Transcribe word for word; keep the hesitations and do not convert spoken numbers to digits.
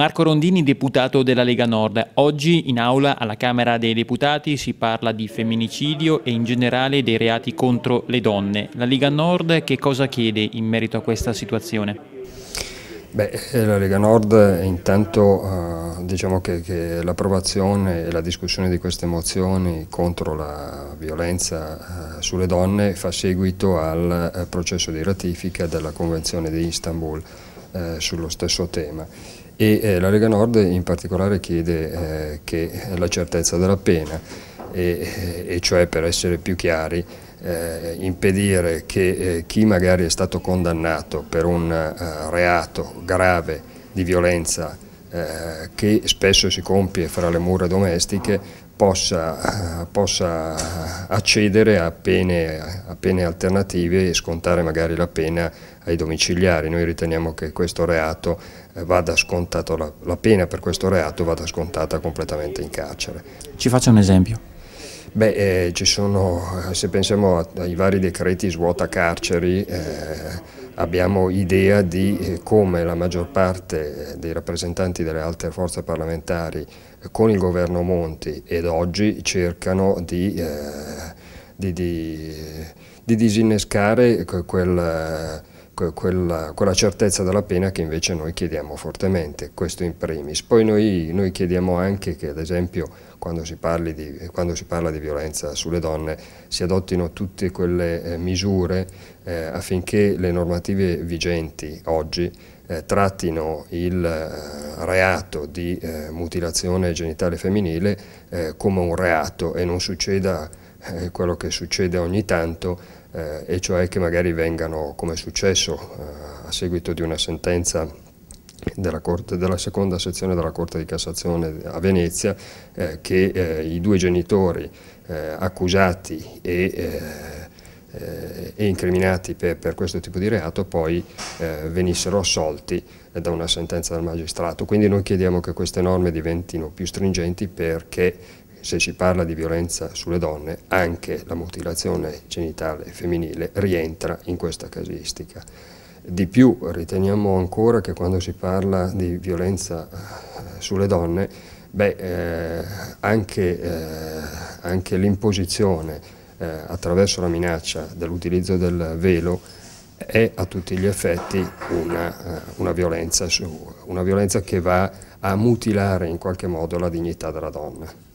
Marco Rondini, deputato della Lega Nord. Oggi in aula alla Camera dei Deputati si parla di femminicidio e in generale dei reati contro le donne. La Lega Nord che cosa chiede in merito a questa situazione? Beh, la Lega Nord intanto eh, diciamo che, che l'approvazione e la discussione di queste mozioni contro la violenza eh, sulle donne fa seguito al eh, processo di ratifica della Convenzione di Istanbul eh, sullo stesso tema e eh, la Lega Nord in particolare chiede eh, che la certezza della pena e, e cioè, per essere più chiari, Eh, impedire che eh, chi magari è stato condannato per un eh, reato grave di violenza eh, che spesso si compie fra le mura domestiche possa, eh, possa accedere a pene, a pene alternative e scontare magari la pena ai domiciliari. Noi riteniamo che questo reato eh, vada scontato, la, la pena per questo reato vada scontata completamente in carcere. Ci faccio un esempio. Beh, eh, ci sono, se pensiamo ai vari decreti svuota carceri, eh, abbiamo idea di eh, come la maggior parte dei rappresentanti delle altre forze parlamentari eh, con il governo Monti ed oggi cercano di, eh, di, di, di disinnescare quel... Quella, quella certezza della pena che invece noi chiediamo fortemente, questo in primis. Poi noi, noi chiediamo anche che, ad esempio, quando si, parli di, quando si parla di violenza sulle donne si adottino tutte quelle eh, misure eh, affinché le normative vigenti oggi eh, trattino il eh, reato di eh, mutilazione genitale femminile eh, come un reato e non succeda eh, quello che succede ogni tanto, Eh, e cioè che magari vengano, come è successo eh, a seguito di una sentenza della, corte, della seconda sezione della Corte di Cassazione a Venezia, eh, che eh, i due genitori eh, accusati e, eh, eh, e incriminati per, per questo tipo di reato poi eh, venissero assolti eh, da una sentenza del magistrato. Quindi noi chiediamo che queste norme diventino più stringenti, perché se si parla di violenza sulle donne, anche la mutilazione genitale femminile rientra in questa casistica. Di più, riteniamo ancora che quando si parla di violenza sulle donne, beh, eh, anche, eh, anche l'imposizione eh, attraverso la minaccia dell'utilizzo del velo è a tutti gli effetti una, una, violenza su, una violenza che va a mutilare in qualche modo la dignità della donna.